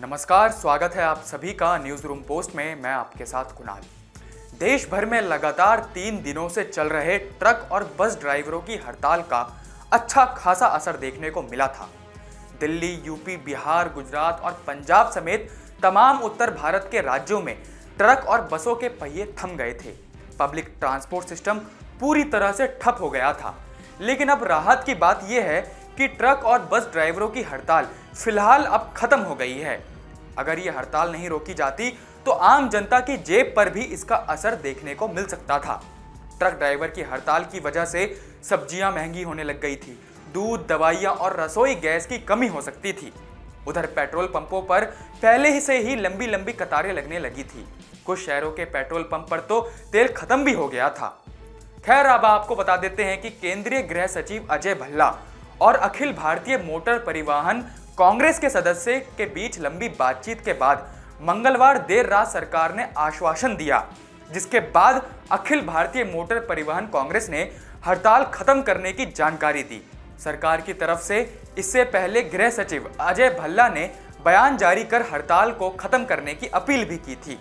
नमस्कार, स्वागत है आप सभी का न्यूज़ रूम पोस्ट में। मैं आपके साथ कुणाल। देश भर में लगातार 3 दिनों से चल रहे ट्रक और बस ड्राइवरों की हड़ताल का अच्छा खासा असर देखने को मिला था। दिल्ली, यूपी, बिहार, गुजरात और पंजाब समेत तमाम उत्तर भारत के राज्यों में ट्रक और बसों के पहिए थम गए थे। पब्लिक ट्रांसपोर्ट सिस्टम पूरी तरह से ठप हो गया था। लेकिन अब राहत की बात यह है कि ट्रक और बस ड्राइवरों की हड़ताल फिलहाल अब खत्म हो गई है। अगर ये हड़ताल नहीं रोकी जाती तो आम जनता की जेब पर भी इसका असर देखने को मिल सकता था। ट्रक ड्राइवर की हड़ताल की वजह से सब्जियां महंगी होने लग गई थी, दूध, दवाइयां और रसोई गैस की कमी हो सकती थी। उधर पेट्रोल पंपों पर पहले ही से ही लंबी लंबी कतारें लगने लगी थी। कुछ शहरों के पेट्रोल पंप पर तो तेल खत्म भी हो गया था। खैर, अब आपको बता देते हैं कि केंद्रीय गृह सचिव अजय भल्ला और अखिल भारतीय मोटर परिवहन कांग्रेस के सदस्य के बीच लंबी बातचीत के बाद मंगलवार देर रात सरकार ने आश्वासन दिया, जिसके बाद अखिल भारतीय मोटर परिवहन कांग्रेस ने हड़ताल खत्म करने की जानकारी दी। सरकार की तरफ से इससे पहले गृह सचिव अजय भल्ला ने बयान जारी कर हड़ताल को खत्म करने की अपील भी की थी।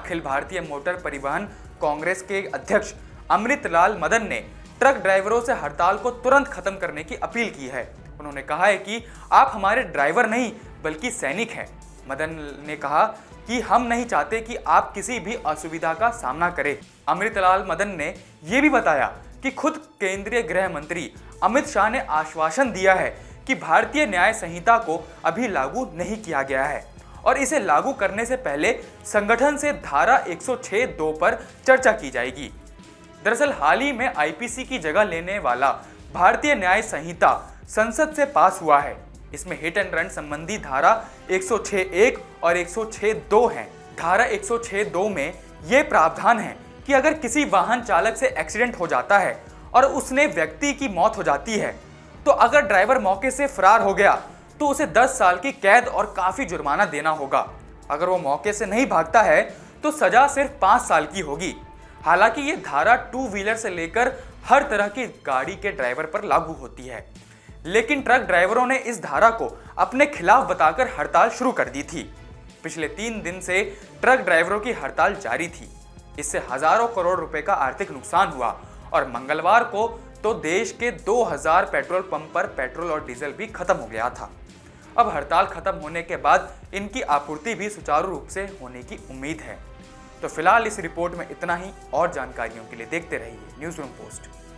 अखिल भारतीय मोटर परिवहन कांग्रेस के अध्यक्ष अमृतलाल मदन ने ट्रक ड्राइवरों से हड़ताल को तुरंत खत्म करने की अपील की है। उन्होंने कहा है कि आप हमारे ड्राइवर नहीं बल्कि सैनिक हैं। मदन ने कहा कि हम नहीं चाहते कि आप किसी भी असुविधा का सामना करें। अमृतलाल मदन ने यह भी बताया कि खुद केंद्रीय गृह मंत्री अमित शाह ने आश्वासन दिया है कि भारतीय न्याय संहिता को अभी लागू नहीं किया गया है और इसे लागू करने से पहले संगठन से धारा 106(2) पर चर्चा की जाएगी। दरअसल हाल ही में आईपीसी की जगह लेने वाला भारतीय न्याय संहिता संसद से पास हुआ है। इसमें हिट एंड रन संबंधी धारा 106(1) और 106(2) हैं। धारा 106(2) में ये प्रावधान है कि अगर किसी वाहन चालक से एक्सीडेंट हो जाता है और उसने व्यक्ति की मौत हो जाती है तो अगर ड्राइवर मौके से फरार हो गया तो उसे 10 साल की कैद और काफ़ी जुर्माना देना होगा। अगर वो मौके से नहीं भागता है तो सजा सिर्फ 5 साल की होगी। हालांकि ये धारा 2 व्हीलर से लेकर हर तरह की गाड़ी के ड्राइवर पर लागू होती है, लेकिन ट्रक ड्राइवरों ने इस धारा को अपने खिलाफ बताकर हड़ताल शुरू कर दी थी। पिछले 3 दिन से ट्रक ड्राइवरों की हड़ताल जारी थी। इससे हजारों करोड़ रुपए का आर्थिक नुकसान हुआ और मंगलवार को तो देश के 2000 पेट्रोल पंप पर पेट्रोल और डीजल भी खत्म हो गया था। अब हड़ताल खत्म होने के बाद इनकी आपूर्ति भी सुचारू रूप से होने की उम्मीद है। तो फिलहाल इस रिपोर्ट में इतना ही। और जानकारियों के लिए देखते रहिए न्यूज़ रूम पोस्ट।